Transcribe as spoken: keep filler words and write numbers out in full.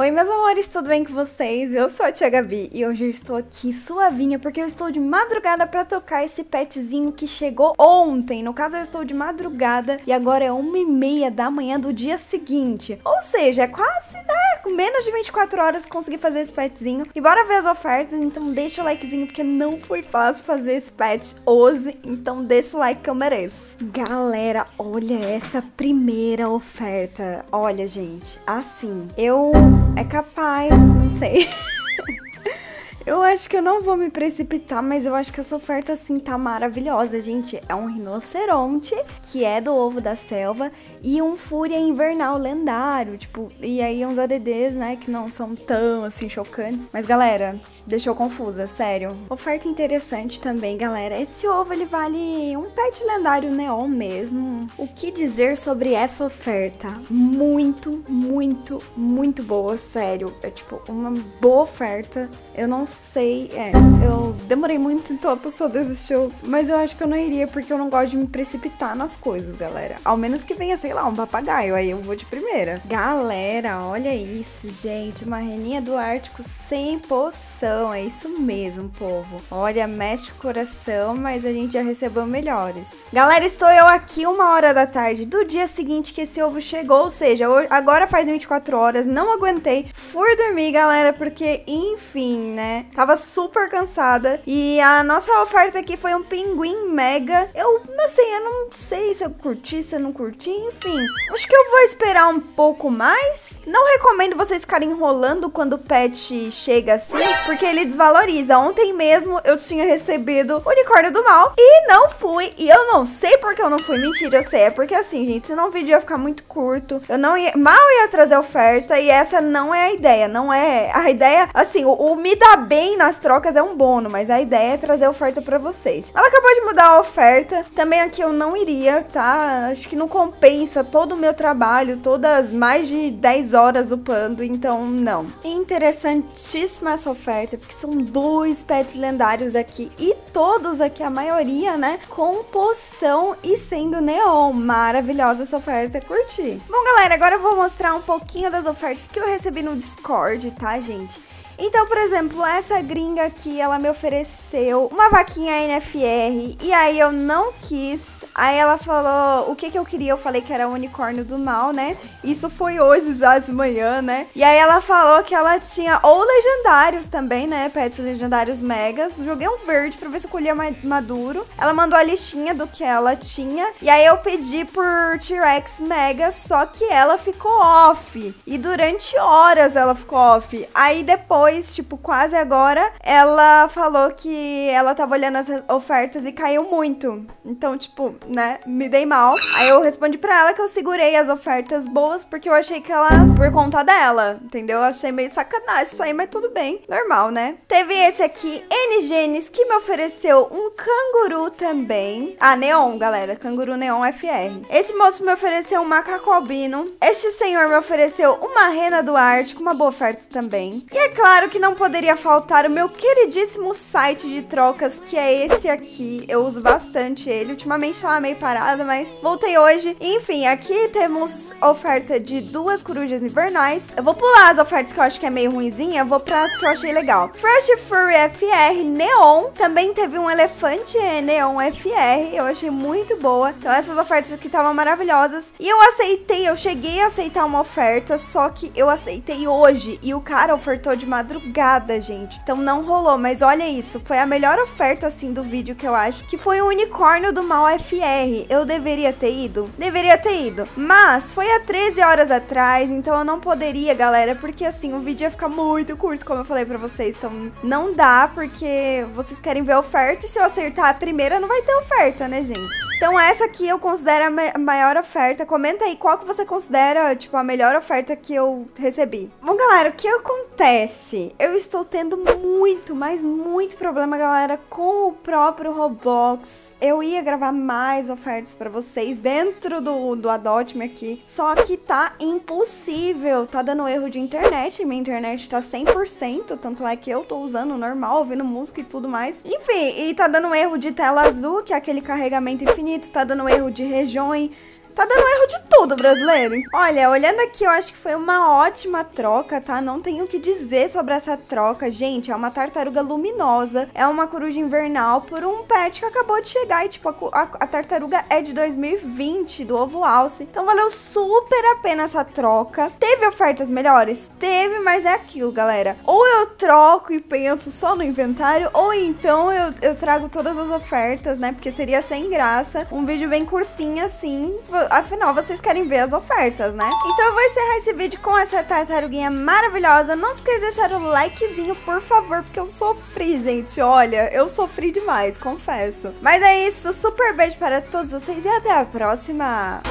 Oi meus amores, tudo bem com vocês? Eu sou a Tia Gabi e hoje eu estou aqui suavinha porque eu estou de madrugada pra tocar esse petzinho que chegou ontem. No caso eu estou de madrugada e agora é uma e meia da manhã do dia seguinte. Ou seja, é quase, né, com menos de vinte e quatro horas consegui fazer esse petzinho. E bora ver as ofertas, então deixa o likezinho porque não foi fácil fazer esse pet hoje. Então deixa o like que eu mereço. Galera, olha essa primeira oferta. Olha gente, assim, eu... É capaz, não sei. Eu acho que eu não vou me precipitar, mas eu acho que essa oferta, assim, tá maravilhosa, gente. É um rinoceronte, que é do ovo da selva, e um fúria invernal lendário, tipo... E aí uns A D Ds, né, que não são tão, assim, chocantes. Mas, galera, deixou confusa, sério. Oferta interessante também, galera. Esse ovo, ele vale um pet lendário neon mesmo. O que dizer sobre essa oferta? Muito, muito, muito boa, sério. É, tipo, uma boa oferta. Eu não sei, é, eu demorei muito, então a pessoa desistiu, mas eu acho que eu não iria, porque eu não gosto de me precipitar nas coisas, galera. Ao menos que venha, sei lá, um papagaio, aí eu vou de primeira. Galera, olha isso, gente, uma reninha do Ártico sem poção, é isso mesmo, povo. Olha, mexe o coração, mas a gente já recebeu melhores. Galera, estou eu aqui uma hora da tarde do dia seguinte que esse ovo chegou, ou seja, agora faz vinte e quatro horas, não aguentei, fui dormir, galera, porque, enfim... né? Tava super cansada. E a nossa oferta aqui foi um pinguim mega. Eu, assim, eu não sei se eu curti, se eu não curti, enfim. Acho que eu vou esperar um pouco mais. Não recomendo vocês ficarem enrolando quando o pet chega assim, porque ele desvaloriza. Ontem mesmo eu tinha recebido unicórnio do mal e não fui. E eu não sei porque eu não fui. Mentira, eu sei. É porque assim, gente, senão o vídeo ia ficar muito curto. Eu não ia... Mal ia trazer oferta e essa não é a ideia. Não é... A ideia, assim, o, o me dar bem nas trocas é um bônus, mas a ideia é trazer oferta pra vocês. Ela acabou de mudar a oferta, também aqui eu não iria, tá? Acho que não compensa todo o meu trabalho, todas mais de dez horas upando, então não. Interessantíssima essa oferta, porque são dois pets lendários aqui, e todos aqui, a maioria, né, com poção e sendo neon. Maravilhosa essa oferta, curti. Bom, galera, agora eu vou mostrar um pouquinho das ofertas que eu recebi no Discord, tá, gente? Então, por exemplo, essa gringa aqui, ela me ofereceu uma vaquinha N F R, e aí eu não quis. Aí ela falou o que que eu queria, eu falei que era o unicórnio do mal, né? Isso foi hoje, já de manhã, né? E aí ela falou que ela tinha ou legendários também, né? Pets legendários megas. Joguei um verde pra ver se eu colhia maduro. Ela mandou a listinha do que ela tinha, e aí eu pedi por T-Rex mega, só que ela ficou off. E durante horas ela ficou off. Aí depois, tipo, quase agora, ela falou que ela tava olhando as ofertas e caiu muito. Então, tipo, né, me dei mal. Aí eu respondi pra ela que eu segurei as ofertas boas porque eu achei que ela, por conta dela, entendeu? Eu achei meio sacanagem isso aí, mas tudo bem. Normal, né? Teve esse aqui, Ngenes, que me ofereceu um canguru também. Ah, neon, galera. Canguru neon F R. Esse moço me ofereceu um macaco albino. Este senhor me ofereceu uma rena do Ártico, uma boa oferta também. E é claro, Claro que não poderia faltar o meu queridíssimo site de trocas, que é esse aqui. Eu uso bastante ele. Ultimamente tava meio parada, mas voltei hoje. Enfim, aqui temos oferta de duas corujas invernais. Eu vou pular as ofertas que eu acho que é meio ruinzinha, vou para as que eu achei legal. Fresh Furry F R Neon. Também teve um elefante Neon F R. Eu achei muito boa. Então essas ofertas aqui estavam maravilhosas. E eu aceitei, eu cheguei a aceitar uma oferta, só que eu aceitei hoje. E o cara ofertou de madrugada. Madrugada, gente. Então não rolou, mas olha isso, foi a melhor oferta assim do vídeo que eu acho, que foi o unicórnio do mal F R. Eu deveria ter ido? Deveria ter ido, mas foi há treze horas atrás, então eu não poderia, galera, porque assim, o vídeo ia ficar muito curto, como eu falei pra vocês, então não dá, porque vocês querem ver a oferta e se eu acertar a primeira não vai ter oferta, né, gente? Então essa aqui eu considero a maior oferta. Comenta aí qual que você considera, tipo, a melhor oferta que eu recebi. Bom, galera, o que acontece? Eu estou tendo muito, mas muito problema, galera, com o próprio Roblox. Eu ia gravar mais ofertas pra vocês dentro do, do Adopt Me aqui, só que tá impossível. Tá dando erro de internet, minha internet tá cem por cento, tanto é que eu tô usando normal, ouvindo música e tudo mais. Enfim, e tá dando erro de tela azul, que é aquele carregamento infinito. Tá dando erro de região, Tá dando erro de tudo, brasileiro. Olha, olhando aqui, eu acho que foi uma ótima troca, tá? Não tenho o que dizer sobre essa troca, gente. É uma tartaruga luminosa, é uma coruja invernal por um pet que acabou de chegar. E, tipo, a, a, a tartaruga é de dois mil e vinte, do ovo alce. Então, valeu super a pena essa troca. Teve ofertas melhores? Teve, mas é aquilo, galera. Ou eu troco e penso só no inventário, ou então eu, eu trago todas as ofertas, né? Porque seria sem graça. Um vídeo bem curtinho, assim... Afinal, vocês querem ver as ofertas, né? Então eu vou encerrar esse vídeo com essa tartaruguinha maravilhosa. Não esqueça de deixar o likezinho, por favor, porque eu sofri, gente. Olha, eu sofri demais, confesso. Mas é isso, super beijo para todos vocês e até a próxima!